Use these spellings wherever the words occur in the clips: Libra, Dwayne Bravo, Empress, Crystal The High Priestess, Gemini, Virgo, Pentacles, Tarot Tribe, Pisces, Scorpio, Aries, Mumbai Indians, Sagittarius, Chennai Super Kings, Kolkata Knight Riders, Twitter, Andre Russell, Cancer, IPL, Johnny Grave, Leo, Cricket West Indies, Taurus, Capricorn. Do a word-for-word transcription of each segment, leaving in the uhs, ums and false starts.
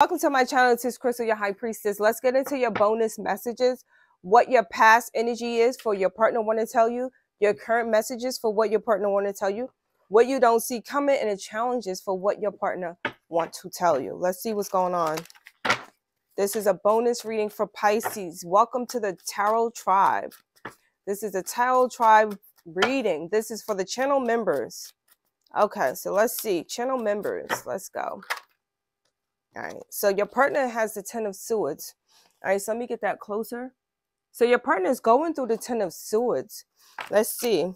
Welcome to my channel. This is Crystal, your High Priestess. Let's get into your bonus messages, what your past energy is for your partner want to tell you, your current messages for what your partner want to tell you, what you don't see coming, and the challenges for what your partner want to tell you. Let's see what's going on. This is a bonus reading for Pisces. Welcome to the Tarot Tribe. This is a Tarot Tribe reading. This is for the channel members. Okay, so let's see. Channel members, let's go. All right, so your partner has the Ten of Swords. All right, so let me get that closer. So your partner is going through the Ten of Swords. Let's see.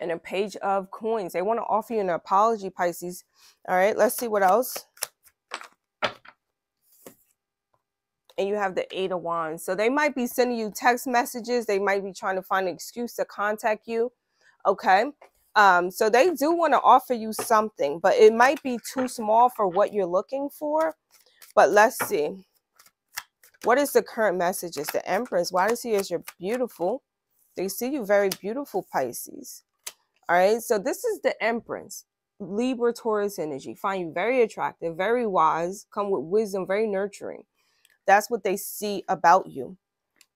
And a Page of Coins. They want to offer you an apology, Pisces. All right, let's see what else. And you have the Eight of Wands. So they might be sending you text messages. They might be trying to find an excuse to contact you. Okay. Um, so they do want to offer you something, but it might be too small for what you're looking for. But let's see. What is the current message? It's the Empress. Why does he as you're beautiful? They see you very beautiful, Pisces. All right. So this is the Empress, Libra, Taurus energy. Find you very attractive, very wise, come with wisdom, very nurturing. That's what they see about you.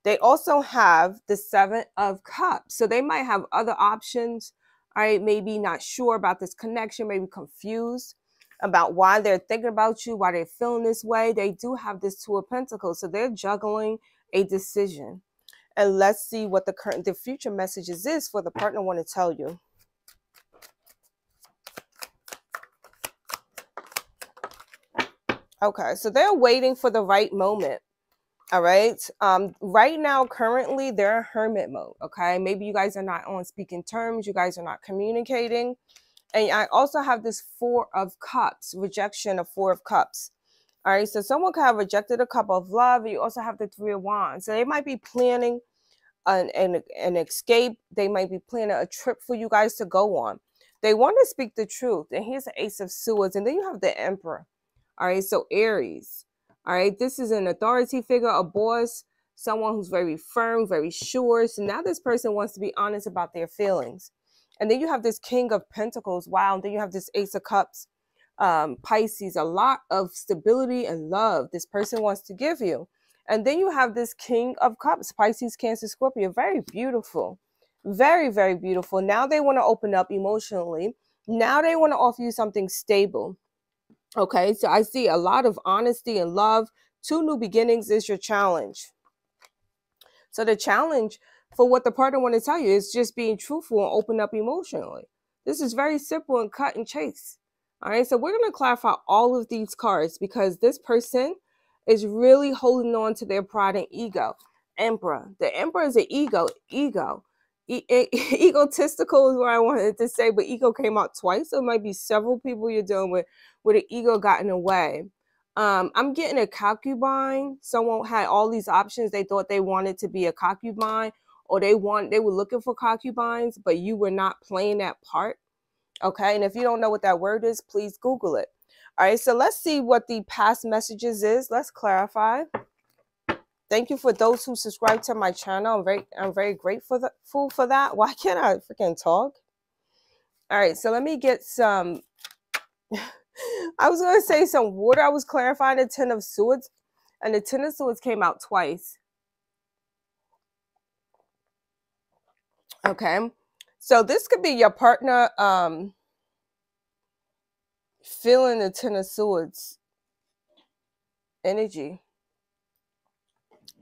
They also have the Seven of Cups. So they might have other options. All right, maybe not sure about this connection, maybe confused about why they're thinking about you, why they're feeling this way. They do have this Two of Pentacles, so they're juggling a decision. And let's see what the current, the future messages is for the partner want to tell you. Okay, so they're waiting for the right moment. All right. Um, right now, currently, they're in hermit mode. Okay. Maybe you guys are not on speaking terms. You guys are not communicating. And I also have this Four of Cups, rejection of Four of Cups. All right. So someone could have rejected a cup of love. You also have the Three of Wands. So they might be planning an, an, an escape. They might be planning a trip for you guys to go on. They want to speak the truth. And here's the Ace of Swords. And then you have the Emperor. All right. So Aries. All right, this is an authority figure, a boss, someone who's very firm, very sure. So now this person wants to be honest about their feelings. And then you have this King of Pentacles. Wow. And then you have this Ace of Cups, um, Pisces, a lot of stability and love this person wants to give you. And then you have this King of Cups, Pisces, Cancer, Scorpio. Very beautiful. Very, very beautiful. Now they want to open up emotionally. Now they want to offer you something stable. Okay, so I see a lot of honesty and love. Two new beginnings is your challenge. So the challenge for what the partner want to tell you is just being truthful and open up emotionally. This is very simple and cut and chase. All right, so we're going to clarify all of these cards because this person is really holding on to their pride and ego. Emperor. The Emperor is an ego. Ego. E e egotistical is what I wanted to say, but ego came out twice. So it might be several people you're dealing with where the ego got in the way. Um, I'm getting a concubine. Someone had all these options. They thought they wanted to be a concubine, or they want they were looking for concubines, but you were not playing that part. Okay, and if you don't know what that word is, please Google it. All right, so let's see what the past messages is. Let's clarify. Thank you for those who subscribe to my channel. I'm very, I'm very grateful for, for that. Why can't I freaking talk? All right, so let me get some. I was going to say some water. I was clarifying the Ten of Swords, and the Ten of Swords came out twice. Okay, so this could be your partner um, feeling the Ten of Swords energy.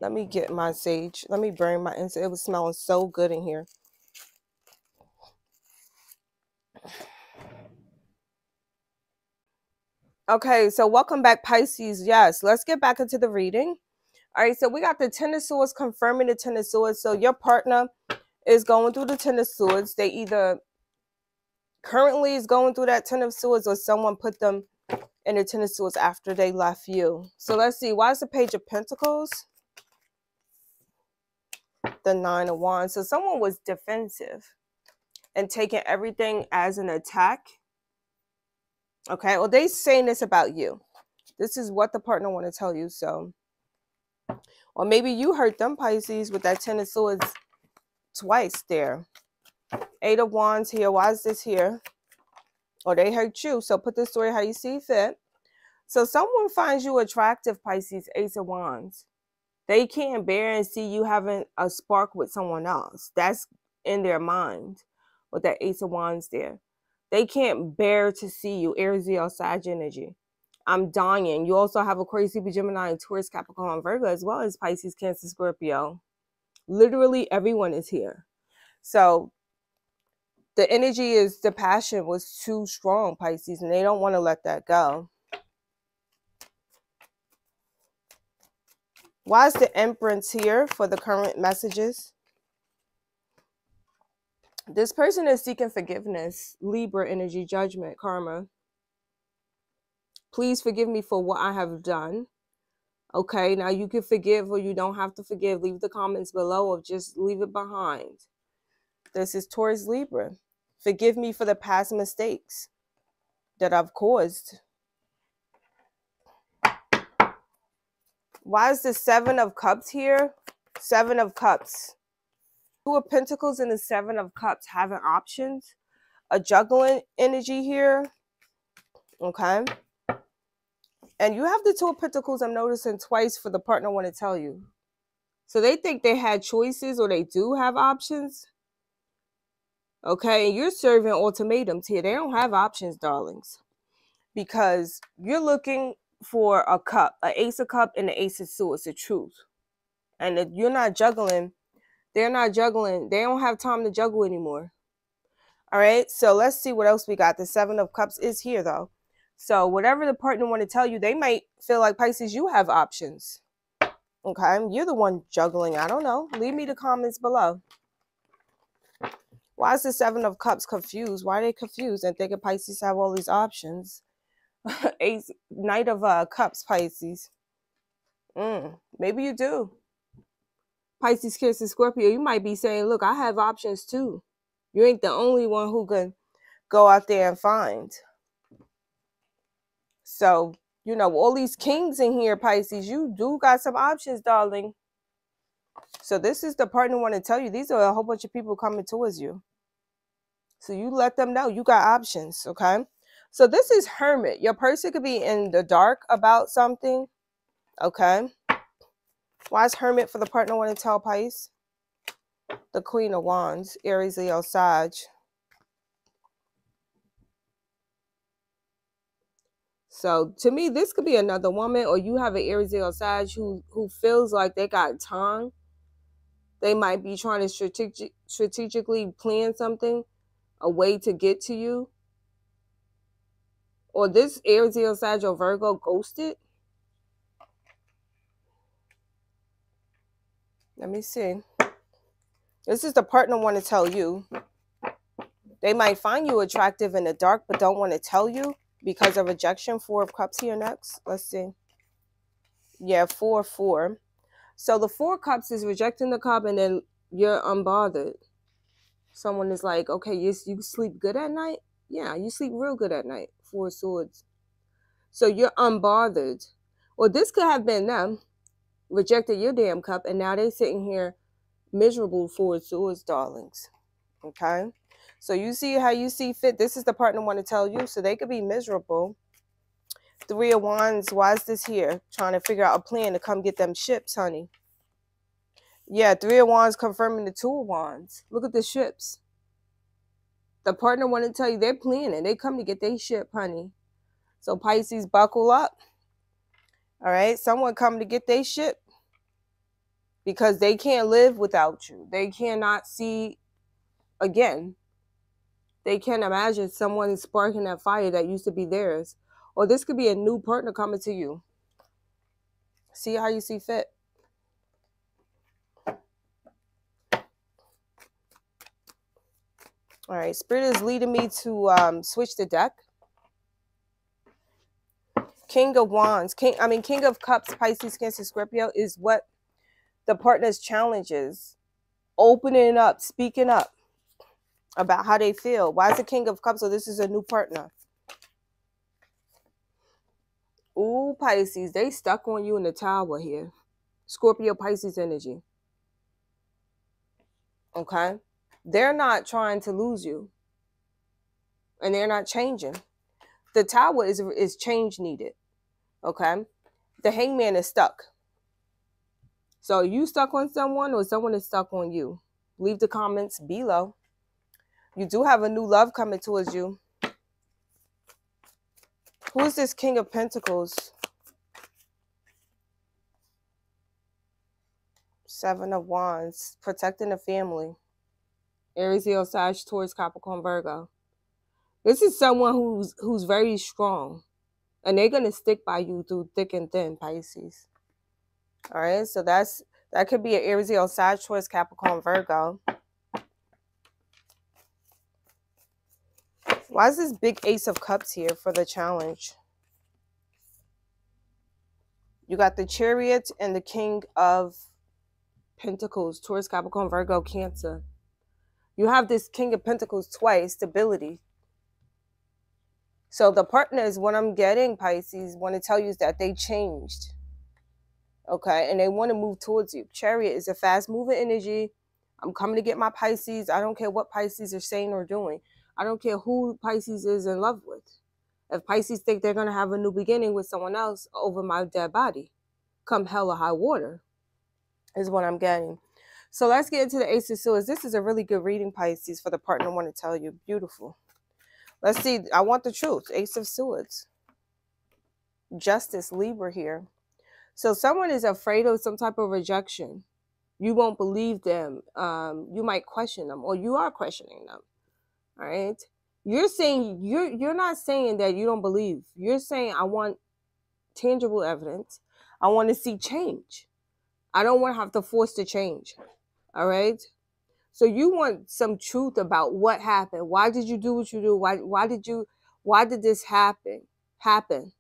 Let me get my sage. Let me burn my incense. It was smelling so good in here. Okay, so welcome back, Pisces. Yes, let's get back into the reading. All right, so we got the Ten of Swords confirming the Ten of Swords. So your partner is going through the Ten of Swords. They either currently is going through that Ten of Swords, or someone put them in the Ten of Swords after they left you. So let's see. Why is the Page of Pentacles? The Nine of Wands. So someone was defensive and taking everything as an attack. Okay, well, they saying this about you. This is what the partner want to tell you. So, or maybe you hurt them, Pisces, with that Ten of Swords twice there. Eight of Wands here. Why is this here? Or they hurt you. So put this story how you see fit. So someone finds you attractive, Pisces, Ace of Wands. They can't bear and see you having a spark with someone else. That's in their mind with that Ace of Wands there. They can't bear to see you, Aries, Leo, Sag energy. I'm dying. You also have Aquarius, Gemini, Taurus, Capricorn, Virgo, as well as Pisces, Cancer, Scorpio. Literally everyone is here. So the energy is, the passion was too strong, Pisces, and they don't want to let that go. Why is the Empress here for the current messages? This person is seeking forgiveness, Libra energy, judgment, karma. Please forgive me for what I have done. Okay, now you can forgive or you don't have to forgive. Leave the comments below or just leave it behind. This is Taurus, Libra. Forgive me for the past mistakes that I've caused. Why is the Seven of Cups here? Seven of Cups. Two of Pentacles and the Seven of Cups having options. A juggling energy here. Okay. And you have the Two of Pentacles, I'm noticing twice, for the partner want to tell you. So they think they had choices or they do have options. Okay, and you're serving ultimatums here. They don't have options, darlings, because you're looking for a cup, an Ace of Cup and an Ace of Swords, the truth. And if you're not juggling, they're not juggling. They don't have time to juggle anymore. All right, so let's see what else we got. The Seven of Cups is here, though. So whatever the partner want to tell you, they might feel like, Pisces, you have options. Okay, you're the one juggling. I don't know. Leave me the comments below. Why is the Seven of Cups confused? Why are they confused and thinking Pisces have all these options? Ace, Knight of uh, Cups, Pisces. Mm, maybe you do. Pisces, Cancer, Scorpio, you might be saying, look, I have options too. You ain't the only one who can go out there and find. So, you know, all these kings in here, Pisces, you do got some options, darling. So this is the partner want to tell you. These are a whole bunch of people coming towards you. So you let them know you got options, okay? So this is Hermit. Your person could be in the dark about something, okay? Why is Hermit for the partner want to tell, Pisces? The Queen of Wands, Aries, Leo, Sag. So to me, this could be another woman, or you have an Aries, Leo, Sag who, who feels like they got time. They might be trying to strategic, strategically plan something, a way to get to you. Or this Aries, Leo, Sag, or Virgo ghosted. Let me see. This is the partner want to tell you. They might find you attractive in the dark, but don't want to tell you. Because of rejection, Four of Cups here next. Let's see. Yeah, four, four. So the Four of Cups is rejecting the cup and then you're unbothered. Someone is like, okay, you, you sleep good at night? Yeah, you sleep real good at night. Four of Swords. So you're unbothered. Or well, this could have been them. Rejected your damn cup and now they're sitting here miserable, Four of Swords, darlings. Okay? So you see how you see fit. This is the partner want to tell you. So they could be miserable. Three of Wands. Why is this here? Trying to figure out a plan to come get them ships, honey. Yeah, Three of Wands confirming the Two of Wands. Look at the ships. The partner want to tell you they're planning. They come to get their ship, honey. So Pisces, buckle up. All right. Someone come to get their ship. Because they can't live without you. They cannot see again. They can't imagine someone sparking that fire that used to be theirs. Or this could be a new partner coming to you. See how you see fit. All right, Spirit is leading me to um, switch the deck. King of Wands, King, I mean, King of Cups, Pisces, Cancer, Scorpio is what the partner's challenge is. Opening up, speaking up. About how they feel. Why is the King of Cups? So this is a new partner. Ooh, Pisces. They stuck on you in the tower here. Scorpio, Pisces energy. Okay? They're not trying to lose you. And they're not changing. The tower is, is change needed. Okay. The hangman is stuck. So you stuck on someone or someone is stuck on you? Leave the comments below. You do have a new love coming towards you. Who is this King of Pentacles? Seven of Wands, protecting the family. Aries, Leo, Sag, Taurus, Capricorn, Virgo. This is someone who's who's very strong, and they're gonna stick by you through thick and thin, Pisces. All right, so that's that could be an Aries, Leo, Sag, Taurus, Capricorn, Virgo. Why is this big Ace of Cups here for the challenge? You got the Chariot and the King of Pentacles, Taurus, Capricorn, Virgo, Cancer. You have this King of Pentacles twice, stability. So the partners, what I'm getting, Pisces, want to tell you is that they changed. Okay, and they want to move towards you. Chariot is a fast-moving energy. I'm coming to get my Pisces. I don't care what Pisces are saying or doing. I don't care who Pisces is in love with. If Pisces think they're going to have a new beginning with someone else over my dead body, come hell or high water, is what I'm getting. So let's get into the Ace of Swords. This is a really good reading, Pisces, for the partner I want to tell you. Beautiful. Let's see. I want the truth. Ace of Swords. Justice, Libra here. So someone is afraid of some type of rejection. You won't believe them. Um, you might question them, or you are questioning them. All right. You're saying you're you're not saying that you don't believe. You're saying I want tangible evidence. I want to see change. I don't want to have to force the change. All right. So you want some truth about what happened. Why did you do what you do? Why why did you why did this happen? Happen.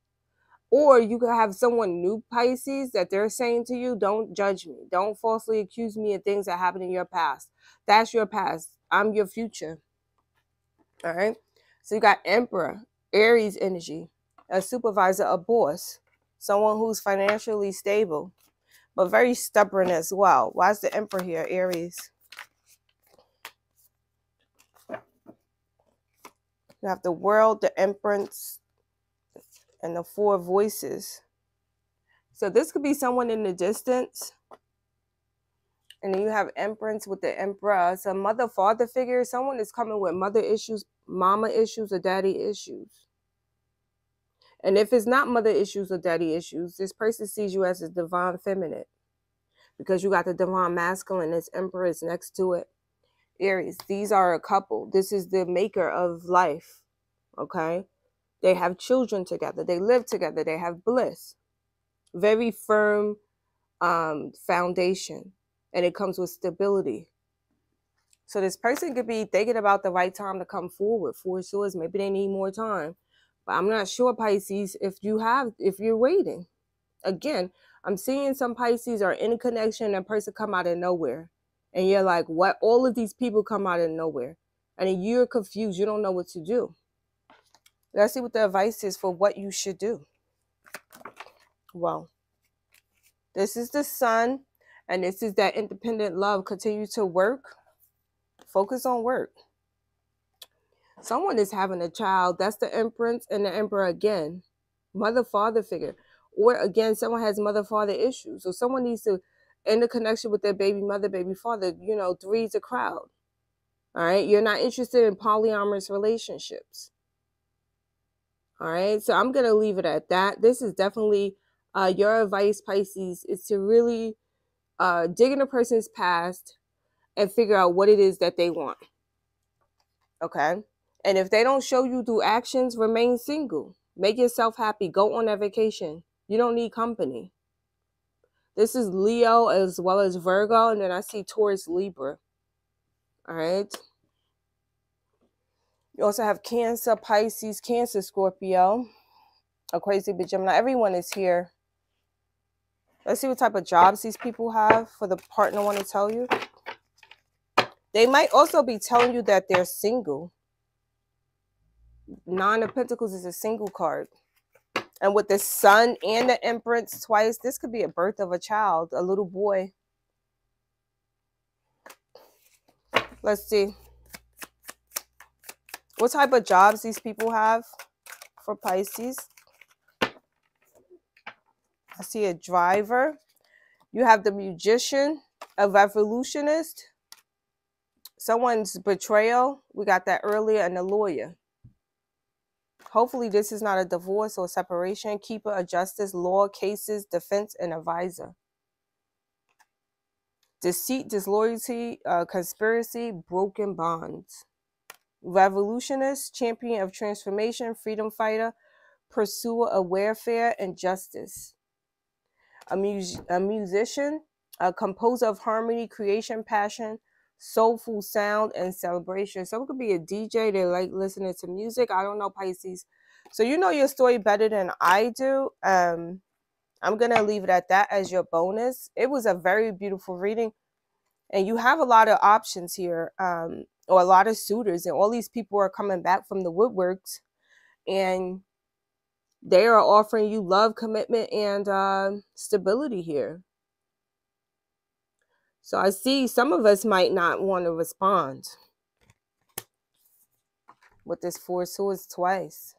Or you could have someone new, Pisces, that they're saying to you, don't judge me. Don't falsely accuse me of things that happened in your past. That's your past. I'm your future. All right. So you got Emperor, Aries energy, a supervisor, a boss, someone who's financially stable, but very stubborn as well. Why is the Emperor here, Aries? You have the World, the Empress, and the Four Voices. So this could be someone in the distance. And then you have Empress with the Emperor. So mother, father figure. Someone is coming with mother issues, mama issues, or daddy issues. And if it's not mother issues or daddy issues, this person sees you as a divine feminine. Because you got the divine masculine. This Emperor is next to it. Aries, these are a couple. This is the maker of life. Okay? They have children together. They live together. They have bliss. Very firm um, foundation. And it comes with stability. So this person could be thinking about the right time to come forward. Four of Swords. Maybe they need more time. But I'm not sure, Pisces, if you have, if you're waiting. Again, I'm seeing some Pisces are in a connection and a person come out of nowhere. And you're like, what? All of these people come out of nowhere. And you're confused. You don't know what to do. Let's see what the advice is for what you should do. Well, this is the Sun, and this is that independent love. Continue to work. Focus on work. Someone is having a child. That's the Empress and the Emperor again. Mother-father figure. Or again, someone has mother-father issues. So someone needs to end a connection with their baby mother, baby father. You know, three's a crowd. All right? You're not interested in polyamorous relationships. All right, so I'm going to leave it at that. This is definitely uh, your advice, Pisces, is to really uh, dig in a person's past and figure out what it is that they want. Okay? And if they don't show you through actions, remain single. Make yourself happy. Go on a vacation. You don't need company. This is Leo as well as Virgo, and then I see Taurus, Libra. All right? You also have Cancer, Pisces, Cancer, Scorpio, Aquarius, Libra, Gemini. Everyone is here. Let's see what type of jobs these people have for the partner I want to tell you. They might also be telling you that they're single. Nine of Pentacles is a single card. And with the Sun and the Empress twice, this could be a birth of a child, a little boy. Let's see. What type of jobs these people have for Pisces? I see a driver. You have the Magician, a revolutionist, someone's betrayal. We got that earlier, and the Lawyer. Hopefully this is not a divorce or separation. Keeper of justice, law, cases, defense, and advisor. Deceit, disloyalty, uh, conspiracy, broken bonds. Revolutionist, champion of transformation, freedom fighter, pursuer of welfare and justice. A, mu a musician, a composer of harmony, creation, passion, soulful sound, and celebration. So it could be a D J. They like listening to music. I don't know, Pisces. So you know your story better than I do. Um, I'm going to leave it at that as your bonus. It was a very beautiful reading. And you have a lot of options here, um, or a lot of suitors. And all these people are coming back from the woodworks. And they are offering you love, commitment, and uh, stability here. So I see some of us might not want to respond with this Four Swords twice.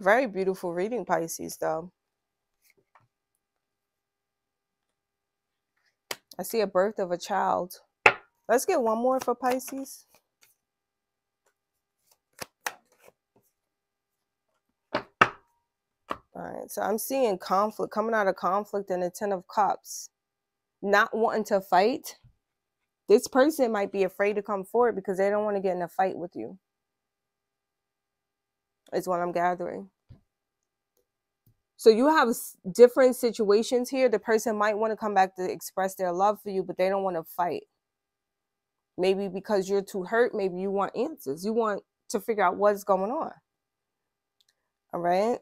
Very beautiful reading, Pisces, though. I see a birth of a child. Let's get one more for Pisces. All right, so I'm seeing conflict, coming out of conflict, and the Ten of Cups. Not wanting to fight. This person might be afraid to come forward because they don't want to get in a fight with you, is what I'm gathering. So you have different situations here. The person might want to come back to express their love for you, but they don't want to fight. Maybe because you're too hurt. Maybe you want answers. You want to figure out what's going on. All right.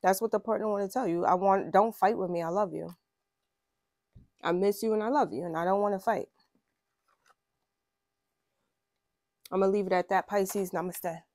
That's what the partner want to tell you. I want, don't fight with me. I love you. I miss you and I love you and I don't want to fight. I'm going to leave it at that, Pisces. Namaste.